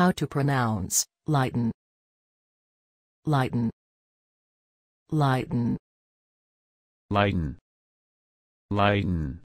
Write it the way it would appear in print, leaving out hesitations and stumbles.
How to pronounce lighten. Lighten. Lighten. Lighten. Lighten.